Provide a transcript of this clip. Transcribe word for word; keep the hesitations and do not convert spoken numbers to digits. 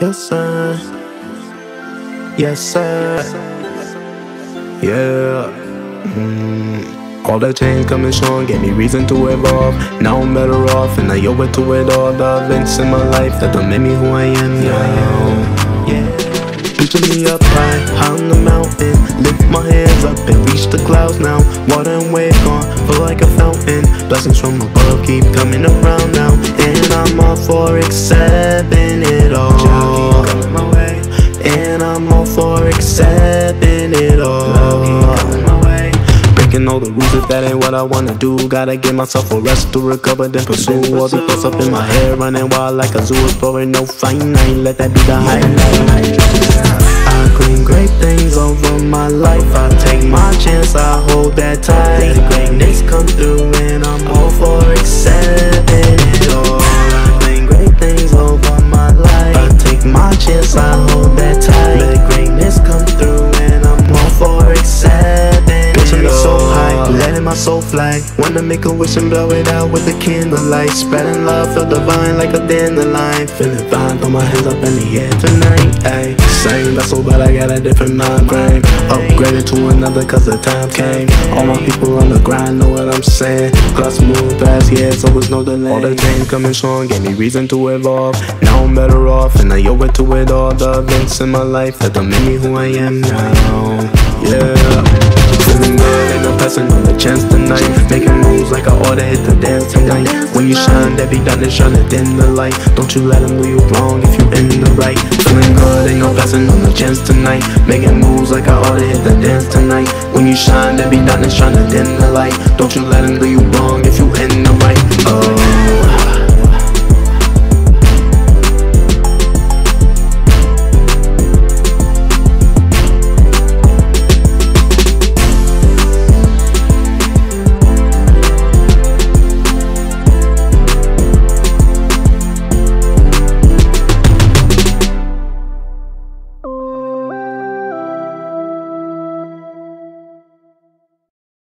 your sign. Yes, sir. Yeah. Mm. All that change coming strong gave me reason to evolve. Now I'm better off and I owe it to it all. The events in my life that don't make me who I am now. Yeah. Picture me up high, high on the mountain. Lift my hands up and reach the clouds now. Water and wave gone, feel like a fountain. Blessings from above keep coming around now. And I'm all for accepting it all. And I'm all for accepting it all. All the rules, if that ain't what I wanna do, gotta give myself a rest to recover, then pursue. All the thoughts up in my head, running wild like a zoo, exploring no finite. Let that be the highlight. I claim great things over my life. I take my chance, I hold that tight. Great days come through, and I'm all for accepting it all. I claim great things over my life. I take my chance, I hold that tight. Let greatness come through, and I'm all for accepting. Picture me so high, letting my soul fly. Wanna make a wish and blow it out with a candlelight. Spreading love, feel divine like a dandelion. Feeling fine, throw my hands up in the air tonight. Ay, same vessel, but I got a different mind frame. Upgraded to another cause the time came. All my people on the grind know what I'm saying. Clocks move fast, yeah, it's always no delay. All the time coming strong gave me reason to evolve. Now I'm better off and I owe it to it all. The events in my life that don't make me who I am now. Yeah. Feeling good and I'm passing on the chance tonight. Making moves like I oughta hit the dance tonight. When you shine, that be done is trying to dim the light. Don't you let them lead you wrong if you in the right. Feeling good and I'm passing on the chance tonight. Making moves like I oughta hit the dance tonight. When you shine, that be done is trying to dim the light. Don't you let them lead you wrong if you in the right. Oh.